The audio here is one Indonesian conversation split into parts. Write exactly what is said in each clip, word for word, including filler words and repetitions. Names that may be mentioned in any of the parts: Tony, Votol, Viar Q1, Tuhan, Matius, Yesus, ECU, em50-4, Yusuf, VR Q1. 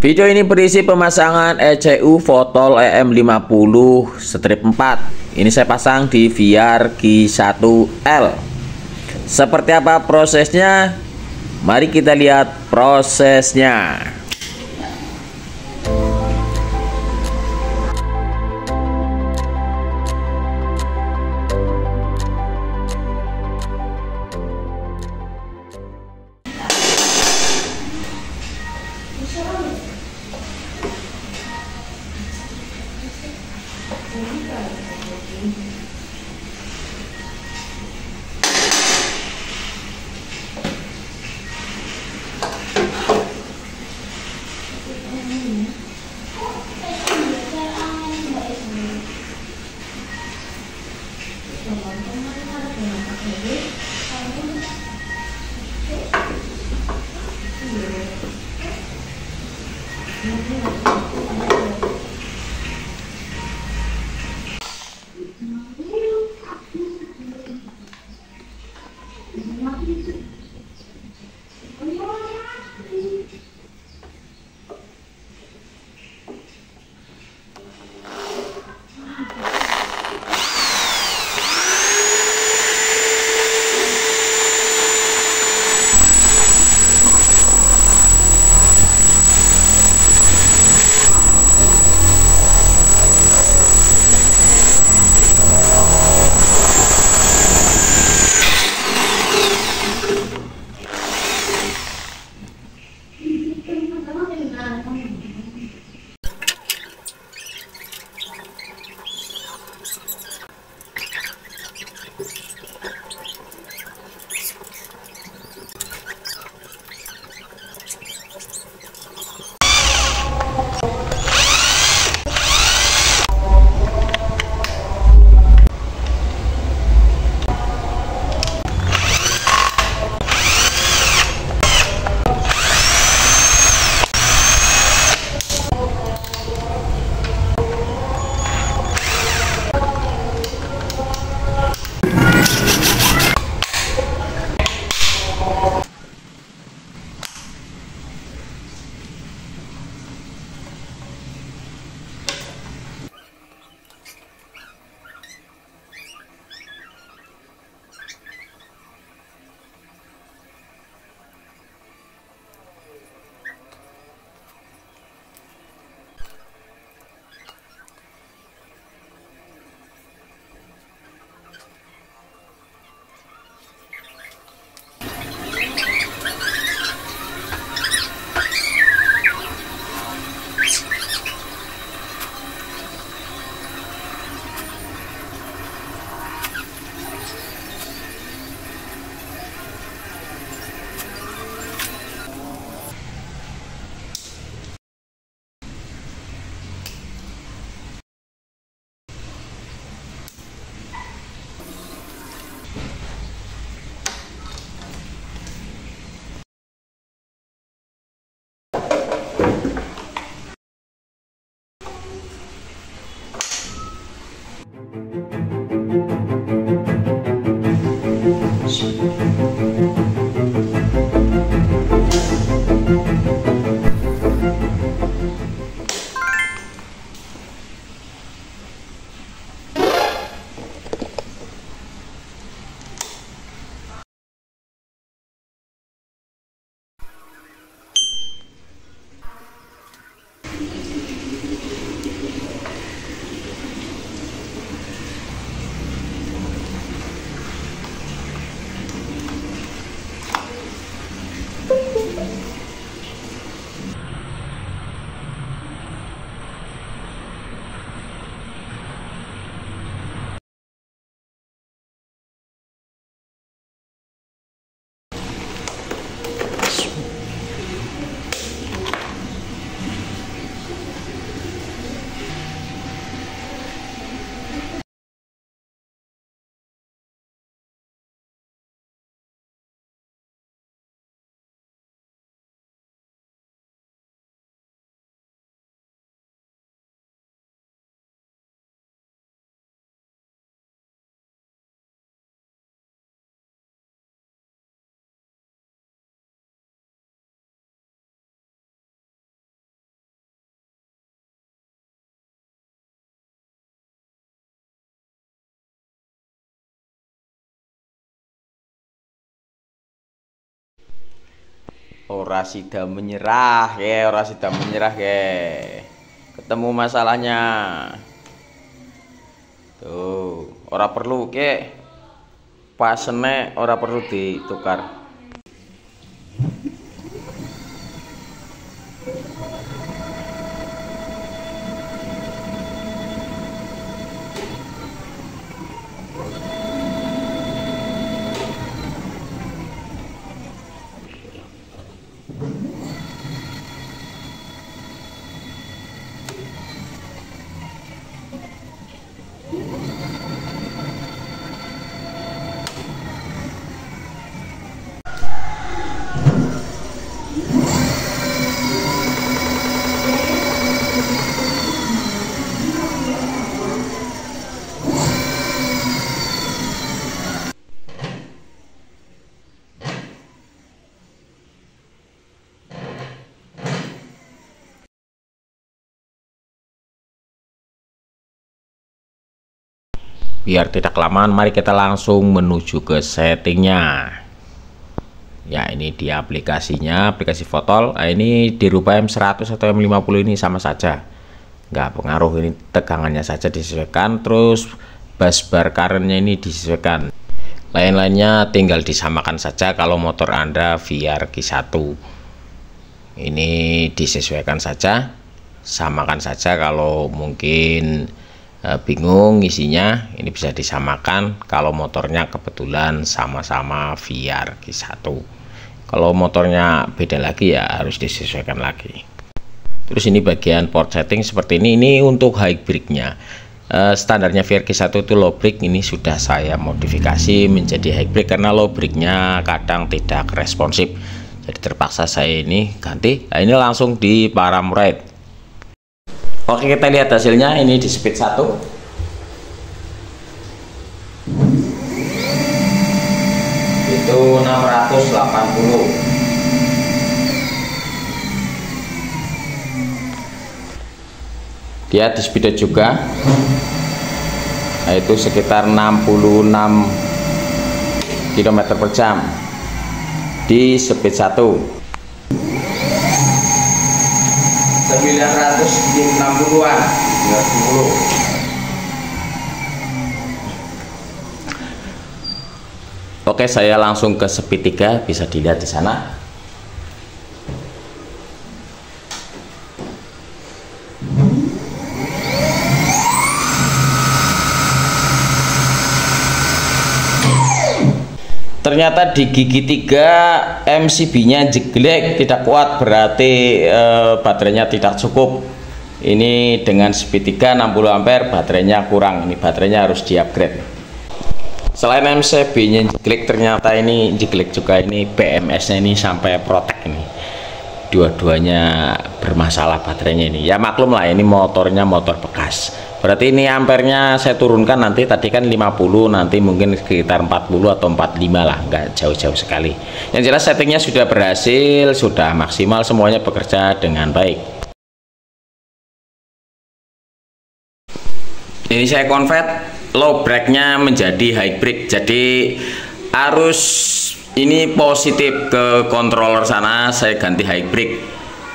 Video ini berisi pemasangan E C U Votol E M lima puluh strip empat. Ini saya pasang di Viar Q satu L. Seperti apa prosesnya? Mari kita lihat prosesnya. Ora sida menyerah, ya, ora sida menyerah, ya. Ketemu masalahnya. Tuh, ora perlu, ya. Pasene ora perlu ditukar. Biar tidak kelamaan, mari kita langsung menuju ke settingnya. Ya, ini dia aplikasinya, aplikasi Votol. Nah, ini dirubah M seratus atau M lima puluh ini sama saja, nggak pengaruh. Ini tegangannya saja disesuaikan, terus bass bar currentnya ini disesuaikan, lain-lainnya tinggal disamakan saja. Kalau motor Anda V R Q satu ini disesuaikan saja, samakan saja. Kalau mungkin bingung isinya, ini bisa disamakan. Kalau motornya kebetulan sama-sama V R Q satu, kalau motornya beda lagi ya harus disesuaikan lagi. Terus ini bagian port setting seperti ini. Ini untuk high brake-nya. Eh, standarnya V R Q satu itu low brake, ini sudah saya modifikasi menjadi high brake karena low brake-nya kadang tidak responsif, jadi terpaksa saya ini ganti. Nah, ini langsung di param rate. Oke, kita lihat hasilnya. Ini di speed satu. Itu enam ratus delapan puluh. Dia di speed juga. Nah, itu sekitar enam puluh enam kilometer per jam di speed satu. sembilan ratus enam puluhan, sembilan puluh. Oke, saya langsung ke speed tiga, bisa dilihat di sana. Ternyata di gigi tiga M C B-nya jelek, tidak kuat, berarti e, baterainya tidak cukup. Ini dengan speed tiga enam puluh ampere baterainya kurang. Ini baterainya harus di-upgrade. Selain M C B-nya jelek, ternyata ini jelek juga. Ini B M S-nya ini sampai protek ini. Dua-duanya bermasalah baterainya ini. Ya maklum lah, ini motornya motor bekas. Berarti ini ampernya saya turunkan nanti, tadi kan lima puluh, nanti mungkin sekitar empat puluh atau empat puluh lima lah, nggak jauh-jauh sekali. Yang jelas settingnya sudah berhasil, sudah maksimal, semuanya bekerja dengan baik. Ini saya convert low brake-nya menjadi high brake, jadi arus ini positif ke controller sana, saya ganti high brake.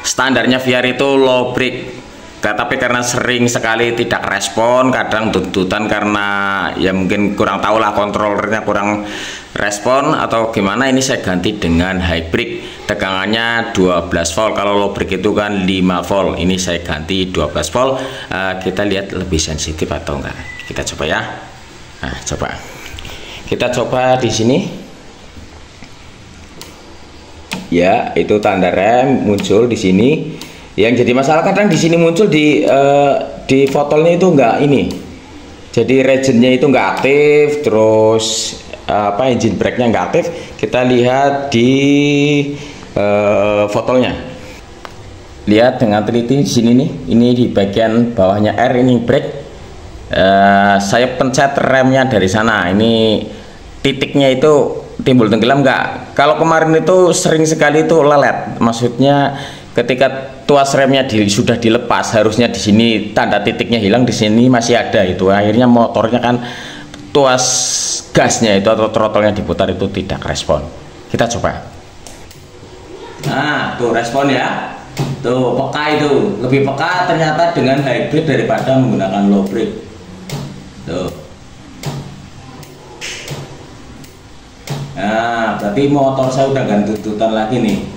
Standarnya V R itu low brake, tapi karena sering sekali tidak respon, kadang tuntutan karena ya mungkin kurang tahu lah, kontrolernya kurang respon atau gimana, ini saya ganti dengan high brake. Tegangannya dua belas volt, kalau low brake itu kan lima volt, ini saya ganti dua belas volt. Uh, kita lihat lebih sensitif atau enggak, kita coba ya. Nah, coba kita coba di sini ya, itu tanda rem muncul di sini. Yang jadi masalah kadang di sini muncul di uh, di Votolnya itu enggak ini, jadi regennya itu enggak aktif, terus uh, apa engine brake-nya enggak aktif. Kita lihat di uh, Votolnya, lihat dengan teliti di sini nih, ini di bagian bawahnya R ini brake. Uh, saya pencet remnya dari sana, ini titiknya itu timbul tenggelam enggak. Kalau kemarin itu sering sekali itu lelet, maksudnya ketika tuas remnya di, sudah dilepas, harusnya di sini tanda titiknya hilang, di sini masih ada itu. Akhirnya motornya kan tuas gasnya itu atau throttle-nya diputar itu tidak respon. Kita coba. Nah, tuh respon ya. Tuh, peka itu. Lebih peka ternyata dengan hybrid daripada menggunakan low brake. Tuh. Nah, berarti motor saya udah gak tuntutan lagi nih.